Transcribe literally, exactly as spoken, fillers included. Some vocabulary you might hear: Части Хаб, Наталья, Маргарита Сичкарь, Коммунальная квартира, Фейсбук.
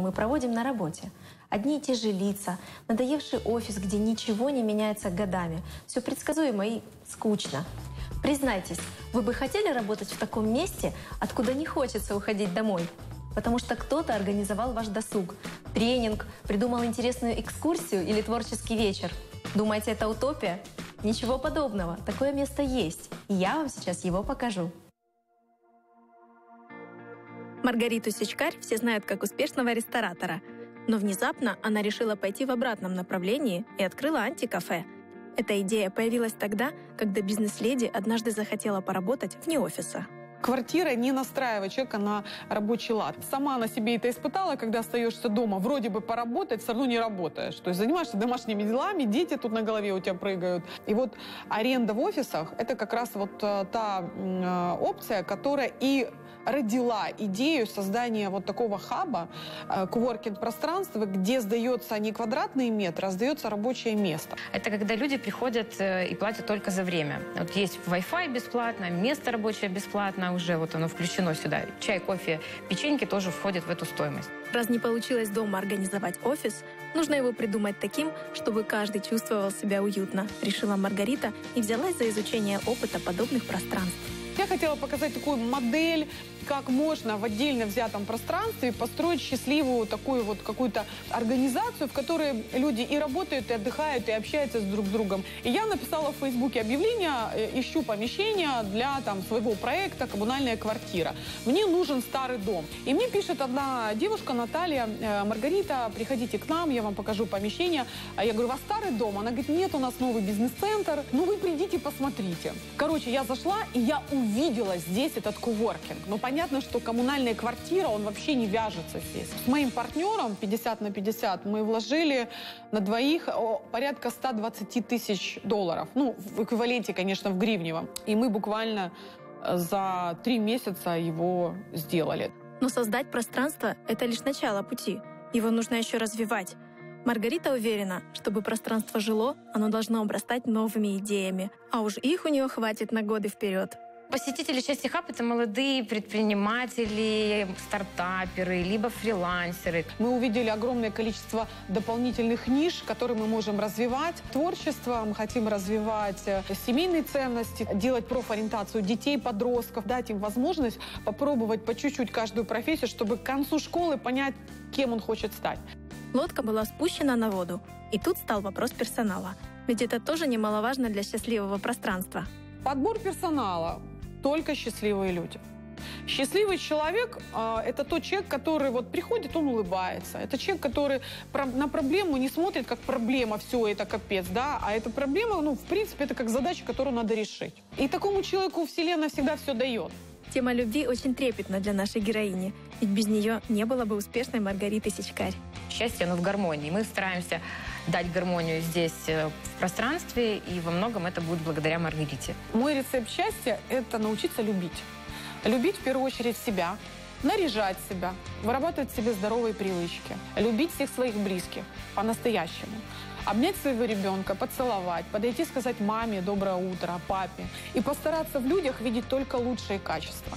мы проводим на работе. Одни и те же лица, надоевший офис, где ничего не меняется годами. Все предсказуемо и скучно. Признайтесь, вы бы хотели работать в таком месте, откуда не хочется уходить домой? Потому что кто-то организовал ваш досуг, тренинг, придумал интересную экскурсию или творческий вечер. Думаете, это утопия? Ничего подобного. Такое место есть. И я вам сейчас его покажу. Маргариту Сичкарь все знают как успешного ресторатора. Но внезапно она решила пойти в обратном направлении и открыла антикафе. Эта идея появилась тогда, когда бизнес-леди однажды захотела поработать вне офиса. Квартира не настраивает человека на рабочий лад. Сама на себе это испытала, когда остаешься дома, вроде бы поработать, все равно не работаешь. То есть занимаешься домашними делами, дети тут на голове у тебя прыгают. И вот аренда в офисах – это как раз вот та опция, которая и родила идею создания вот такого хаба, коворкинг-пространства, где сдается не квадратный метр, а сдается рабочее место. Это когда люди приходят и платят только за время. Вот есть Wi-Fi бесплатно, место рабочее бесплатно, уже вот оно включено сюда. Чай, кофе, печеньки тоже входят в эту стоимость. Раз не получилось дома организовать офис, нужно его придумать таким, чтобы каждый чувствовал себя уютно, решила Маргарита и взялась за изучение опыта подобных пространств. Я хотела показать такую модель, как можно в отдельно взятом пространстве построить счастливую такую вот какую-то организацию, в которой люди и работают, и отдыхают, и общаются с друг с другом. И я написала в Фейсбуке объявление, ищу помещение для там своего проекта «Коммунальная квартира». Мне нужен старый дом. И мне пишет одна девушка, Наталья: «Маргарита, приходите к нам, я вам покажу помещение». Я говорю: «У вас старый дом?» Она говорит: «Нет, у нас новый бизнес-центр. Ну вы придите, посмотрите». Короче, я зашла, и я увидела здесь этот коворкинг. Ну, понятно. Понятно, что коммунальная квартира, он вообще не вяжется здесь. С моим партнером пятьдесят на пятьдесят мы вложили на двоих порядка ста двадцати тысяч долларов. Ну, в эквиваленте, конечно, в гривневом. И мы буквально за три месяца его сделали. Но создать пространство – это лишь начало пути. Его нужно еще развивать. Маргарита уверена, чтобы пространство жило, оно должно обрастать новыми идеями. А уж их у нее хватит на годы вперед. Посетители «Части Хаб» — это молодые предприниматели, стартаперы, либо фрилансеры. Мы увидели огромное количество дополнительных ниш, которые мы можем развивать. Творчество, мы хотим развивать семейные ценности, делать профориентацию детей, подростков, дать им возможность попробовать по чуть-чуть каждую профессию, чтобы к концу школы понять, кем он хочет стать. Лодка была спущена на воду, и тут стал вопрос персонала. Ведь это тоже немаловажно для счастливого пространства. Подбор персонала. Только счастливые люди. Счастливый человек э, – это тот человек, который вот приходит, он улыбается. Это человек, который про, на проблему не смотрит, как проблема, все, это капец, да. А эта проблема, ну, в принципе, это как задача, которую надо решить. И такому человеку Вселенная всегда все дает. Тема любви очень трепетна для нашей героини, ведь без нее не было бы успешной Маргариты Сичкарь. Счастье, оно в гармонии. Мы стараемся дать гармонию здесь, в пространстве, и во многом это будет благодаря Маргарите. Мой рецепт счастья – это научиться любить. Любить, в первую очередь, себя, наряжать себя, вырабатывать в себе здоровые привычки, любить всех своих близких по-настоящему. Обнять своего ребенка, поцеловать, подойти сказать маме «доброе утро», папе. И постараться в людях видеть только лучшие качества.